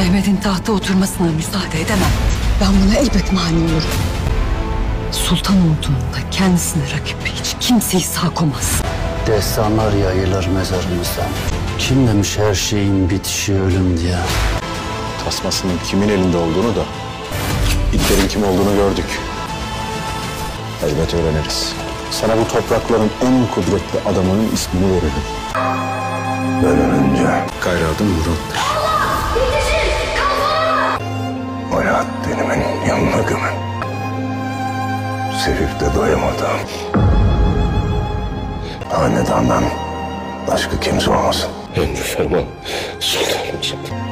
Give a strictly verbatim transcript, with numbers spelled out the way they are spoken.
Mehmet'in tahta oturmasına müsaade edemem. Ben buna elbet mani olurum. Sultan olduğunda kendisine rakip hiç kimseyi sağ koymaz. Destanlar yayılır mezarımızdan. Kim demiş her şeyin bitişi ölüm diye? Tasmasının kimin elinde olduğunu da, itlerin kim olduğunu gördük. Elbet öğreniriz. Sana bu toprakların en kudretli adamının ismini veririm. Ben önce Kayrad'ın Murat'tır. Yetişin! Kalkın! Hayat denimin yanına gömün. Sevip de doyamadım. Hanedandan başka kimse olmasın. Emri ferman sultanım için.